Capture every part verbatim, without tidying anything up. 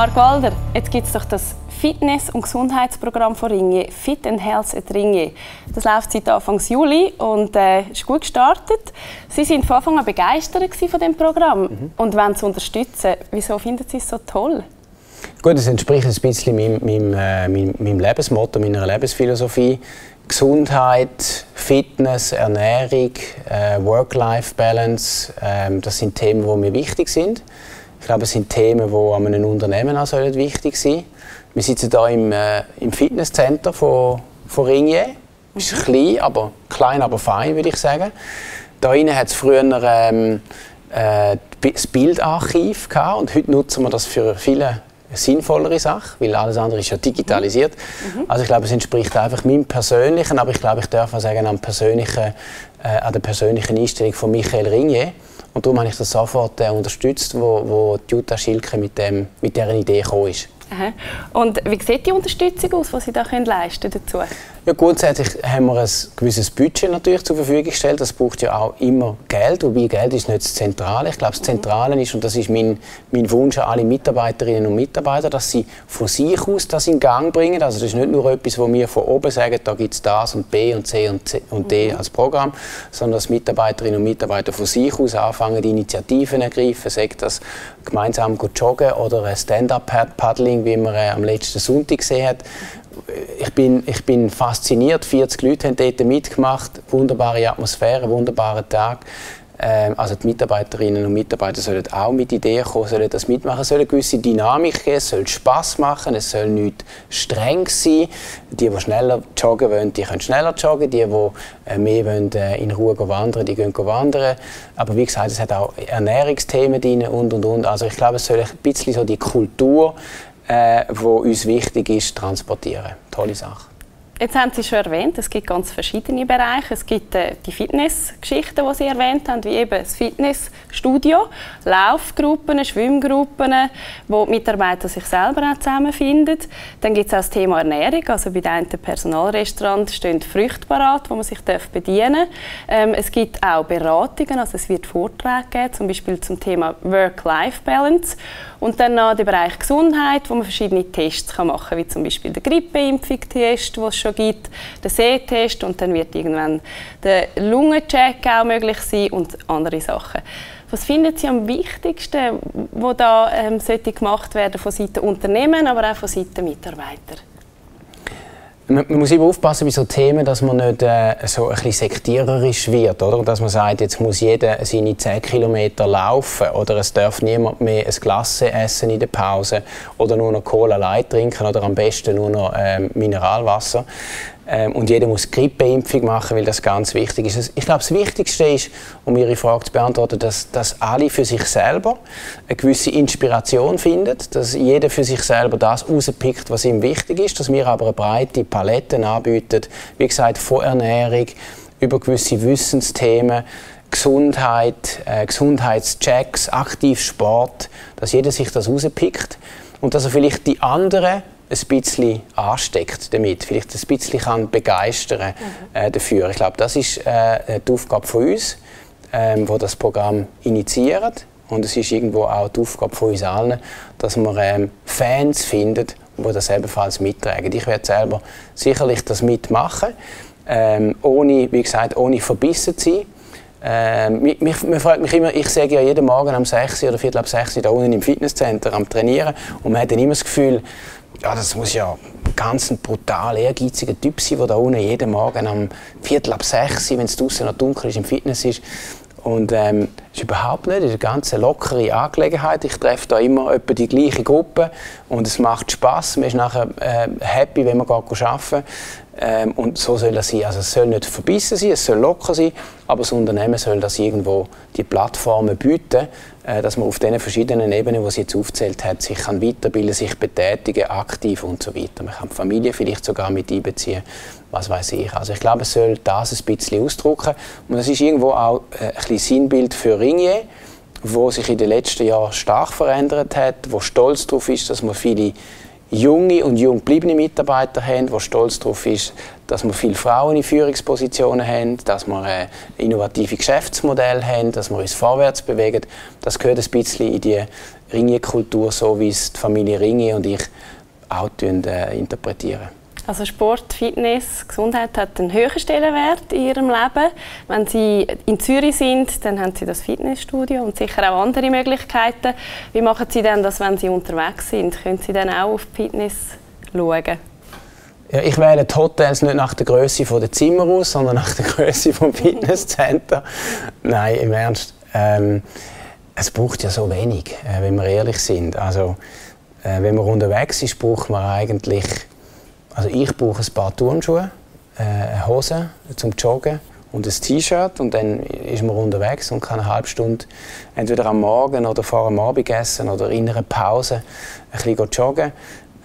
Marc Walder, jetzt gibt es doch das Fitness- und Gesundheitsprogramm von Ringier, Fit and Health at Ringier. Das läuft seit Anfang Juli und äh, ist gut gestartet. Sie waren von Anfang an begeistert von dem Programm mhm. und wollen es unterstützen. Wieso finden Sie es so toll? Gut, das entspricht ein bisschen meinem, meinem, äh, meinem, meinem Lebensmotto, meiner Lebensphilosophie. Gesundheit, Fitness, Ernährung, äh, Work-Life-Balance, äh, das sind Themen, die mir wichtig sind. Ich glaube, es sind Themen, die an einem Unternehmen auch wichtig sein sollen. Wir sitzen hier im, äh, im Fitnesscenter von, von Ringier. Es ist klein, aber, klein, aber fein, würde ich sagen. Da innen hat es früher ähm, äh, das Bildarchiv gehabt, und heute nutzen wir das für viele sinnvollere Sache, weil alles andere ist ja digitalisiert. Mhm. Also ich glaube, es entspricht einfach meinem persönlichen, aber ich glaube, ich darf auch sagen, an, persönlichen, äh, an der persönlichen Einstellung von Michael Ringier. Und darum habe ich das sofort äh, unterstützt, wo, wo Jutta Schilke mit, dem, mit dieser Idee gekommen ist. Aha. Und wie sieht die Unterstützung aus, die Sie da können leisten dazu? Ja, grundsätzlich haben wir ein gewisses Budget natürlich zur Verfügung gestellt. Das braucht ja auch immer Geld, wobei Geld ist nicht das Zentrale. Ich glaube, das Zentrale ist, und das ist mein, mein Wunsch an alle Mitarbeiterinnen und Mitarbeiter, dass sie von sich aus das in Gang bringen. Also das ist nicht nur etwas, wo wir von oben sagen, da gibt es das und B und C und, C und D mhm. als Programm, sondern dass Mitarbeiterinnen und Mitarbeiter von sich aus anfangen, die Initiativen ergreifen, sagen das gemeinsam joggen oder ein Stand-up-Paddling, wie man äh, am letzten Sonntag gesehen hat. Ich bin, ich bin fasziniert, vierzig Leute haben dort mitgemacht, wunderbare Atmosphäre, wunderbarer Tag. Ähm, also die Mitarbeiterinnen und Mitarbeiter sollen auch mit Ideen kommen, sollen das mitmachen, sollen eine gewisse Dynamik geben, es soll Spass machen, es soll nicht streng sein. Die, die schneller joggen wollen, die können schneller joggen, die, die mehr wollen, in Ruhe wandern, die gehen wandern. Aber wie gesagt, es hat auch Ernährungsthemen drin und und und. Also ich glaube, es soll ein bisschen so die Kultur, Äh, wo uns wichtig ist, transportieren. Tolle Sache. Jetzt haben Sie schon erwähnt, es gibt ganz verschiedene Bereiche. Es gibt äh, die Fitnessgeschichten, die Sie erwähnt haben, wie eben das Fitnessstudio, Laufgruppen, Schwimmgruppen, wo die Mitarbeiter sich selber auch zusammenfinden. Dann gibt es auch das Thema Ernährung. Also bei einem Personalrestaurant stehen Früchte parat, wo man sich bedienen darf. Ähm, es gibt auch Beratungen, also es wird Vorträge geben, zum Beispiel zum Thema Work-Life-Balance. Und dann noch der Bereich Gesundheit, wo man verschiedene Tests machen kann, wie zum Beispiel den Grippeimpfungstest, den es schon gibt, den Sehtest, und dann wird irgendwann der Lungencheck auch möglich sein und andere Sachen. Was finden Sie am wichtigsten, was da ähm, sollte gemacht werden von Seiten Unternehmen, aber auch von Seiten Mitarbeiter? Man muss immer aufpassen bei solchen Themen, dass man nicht äh, so ein bisschen sektiererisch wird, oder? Dass man sagt, jetzt muss jeder seine zehn Kilometer laufen, oder es darf niemand mehr ein Glas essen in der Pause oder nur noch Cola Light trinken oder am besten nur noch ähm, Mineralwasser. Ähm, und jeder muss Grippeimpfung machen, weil das ganz wichtig ist. Ich glaube, das Wichtigste ist, um Ihre Frage zu beantworten, dass, dass alle für sich selber eine gewisse Inspiration findet, dass jeder für sich selber das rauspickt, was ihm wichtig ist, dass wir aber eine breite Paletten anbieten, wie gesagt, von Ernährung über gewisse Wissensthemen, Gesundheit, äh, Gesundheitschecks, Aktivsport, dass jeder sich das rauspickt und dass er vielleicht die anderen ein bisschen ansteckt damit, vielleicht ein bisschen kann begeistern äh, dafür. Ich glaube, das ist äh, die Aufgabe von uns, äh, die das Programm initiiert, und es ist irgendwo auch die Aufgabe von uns allen, dass man äh, Fans findet, die das ebenfalls mittragen. Ich werde selber sicherlich das mitmachen, ähm, ohne, wie gesagt, ohne verbissen zu sein. Ähm, mich, mich, man fragt mich immer, ich sage ja jeden Morgen am sechs oder viertel ab sechs da unten im Fitnesscenter am Trainieren, und man hat dann immer das Gefühl, ja, das muss ja ganz ein brutal ehrgeiziger Typ sein, der da unten jeden Morgen am viertel ab sechs, wenn es draußen noch dunkel ist, im Fitness ist. Und ähm, das ist überhaupt nicht, das ist eine ganz lockere Angelegenheit. Ich treffe da immer etwa die gleiche Gruppe und es macht Spass. Man ist nachher äh, happy, wenn man geht arbeiten. Ähm, und so soll das sein. Also es soll nicht verbissen sein, es soll locker sein, aber das Unternehmen soll das irgendwo die Plattformen bieten, äh, dass man auf den verschiedenen Ebenen, die sie jetzt aufgezählt hat, sich kann weiterbilden, sich betätigen, aktiv und so weiter. Man kann die Familie vielleicht sogar mit einbeziehen, was weiß ich. Also ich glaube, es soll das ein bisschen ausdrücken, und das ist irgendwo auch äh, ein bisschen Sinnbild für Ringier, wo sich in den letzten Jahren stark verändert hat, wo stolz darauf ist, dass man viele junge und jung gebliebene Mitarbeiter haben, die stolz darauf ist, dass wir viele Frauen in Führungspositionen haben, dass wir innovative Geschäftsmodelle haben, dass wir uns vorwärts bewegen. Das gehört ein bisschen in die Ringier-Kultur, so wie es die Familie Ringier und ich auch interpretieren. Also Sport, Fitness, Gesundheit hat einen höheren Stellenwert in Ihrem Leben. Wenn Sie in Zürich sind, dann haben Sie das Fitnessstudio und sicher auch andere Möglichkeiten. Wie machen Sie denn das, wenn Sie unterwegs sind? Können Sie dann auch auf die Fitness schauen? Ja, ich wähle die Hotels nicht nach der Größe der Zimmer aus, sondern nach der Größe des Fitnesscenters. Nein, im Ernst. Ähm, es braucht ja so wenig, wenn wir ehrlich sind. Also, äh, wenn man unterwegs ist, braucht man eigentlich... Also ich brauche ein paar Turnschuhe, eine Hose zum Joggen und ein T-Shirt, und dann ist man unterwegs und kann eine halbe Stunde entweder am Morgen oder vor dem Abendessen oder in einer Pause ein bisschen joggen.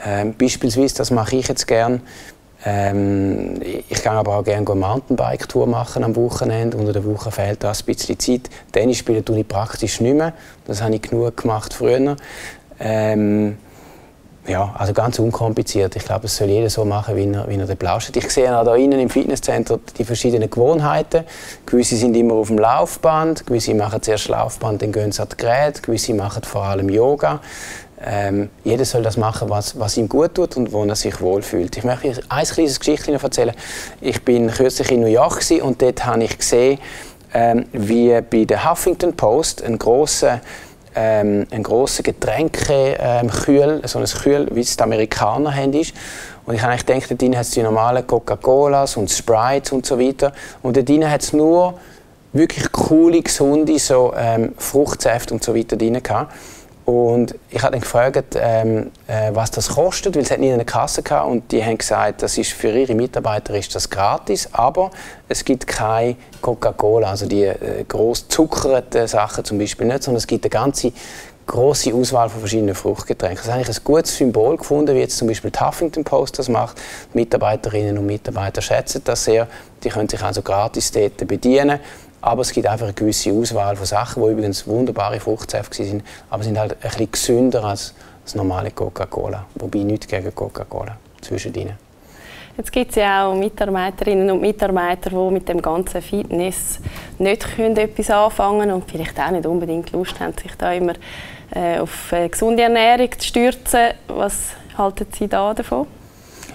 Ähm, beispielsweise, das mache ich jetzt gerne. Ähm, ich kann aber auch gerne eine Mountainbike-Tour machen am Wochenende. Unter der Woche fehlt da ein bisschen Zeit. Tennis spielen tue ich praktisch nicht mehr. Das habe ich genug gemacht früher. Ähm, Ja, also ganz unkompliziert. Ich glaube, es soll jeder so machen, wie er, wie er den plauscht. Ich sehe auch da innen im Fitnesscenter die verschiedenen Gewohnheiten. Gewisse sind immer auf dem Laufband, gewisse machen zuerst Laufband, dann gehen sie an die Geräte, gewisse machen vor allem Yoga. Ähm, jeder soll das machen, was, was ihm gut tut und wo er sich wohlfühlt. Ich möchte ein kleines Geschichtchen erzählen. Ich war kürzlich in New York und dort habe ich gesehen, ähm, wie bei der Huffington Post ein grosser Ähm, ein grosser Getränkekühl, ähm, so ein Kühl, wie es die Amerikaner haben, ist. Und ich habe eigentlich gedacht, da drin hat es die normalen Coca-Colas und Sprites und so weiter. Und da drin hat es nur wirklich coole, gesunde so, ähm, Fruchtsäfte und so weiter drin gehabt. Und ich habe dann gefragt, ähm, äh, was das kostet, weil es hat nie eine Kasse gehabt. Und die haben gesagt, das ist für ihre Mitarbeiter ist das gratis, aber es gibt keine Coca-Cola, also die äh, gross zuckerten Sachen zum Beispiel nicht, sondern es gibt eine ganze grosse Auswahl von verschiedenen Fruchtgetränken. Das habe ich ein gutes Symbol gefunden, wie jetzt zum Beispiel die Huffington Post das macht. Die Mitarbeiterinnen und Mitarbeiter schätzen das sehr. Die können sich also gratis dort bedienen. Aber es gibt einfach eine gewisse Auswahl von Sachen, die übrigens wunderbare Fruchtsäfte waren, aber sind halt ein bisschen gesünder als das normale Coca-Cola. Wobei nichts gegen Coca-Cola zwischendrin. Jetzt gibt es ja auch Mitarbeiterinnen und Mitarbeiter, die mit dem ganzen Fitness nicht können etwas anfangen können und vielleicht auch nicht unbedingt Lust haben, sich da immer äh, auf eine gesunde Ernährung zu stürzen. Was halten Sie da davon?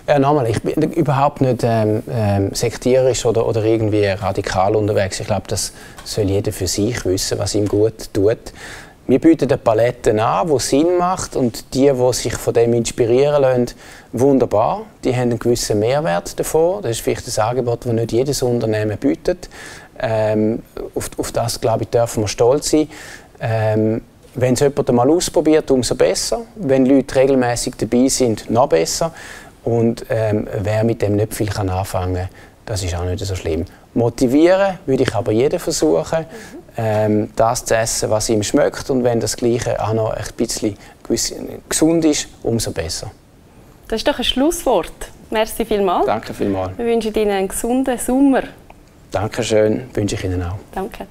Ja, nochmal, ich bin überhaupt nicht ähm, ähm, sektierisch oder, oder irgendwie radikal unterwegs. Ich glaube, das soll jeder für sich wissen, was ihm gut tut. Wir bieten eine Palette an, die Sinn macht, und die, die sich von dem inspirieren lassen, wunderbar. Die haben einen gewissen Mehrwert davon. Das ist vielleicht ein Angebot, das nicht jedes Unternehmen bietet. Ähm, auf, auf das, glaube ich, dürfen wir stolz sein. Ähm, wenn es jemand mal ausprobiert, umso besser. Wenn Leute regelmäßig dabei sind, noch besser. Und ähm, wer mit dem nicht viel kann anfangen kann, das ist auch nicht so schlimm. Motivieren würde ich aber jeden versuchen, ähm, das zu essen, was ihm schmeckt. Und wenn das Gleiche auch noch ein bisschen gesund ist, umso besser. Das ist doch ein Schlusswort. Merci vielmals. Danke vielmals. Wir wünschen Ihnen einen gesunden Sommer. Dankeschön, wünsche ich Ihnen auch. Danke.